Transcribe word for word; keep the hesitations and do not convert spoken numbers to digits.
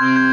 Bye.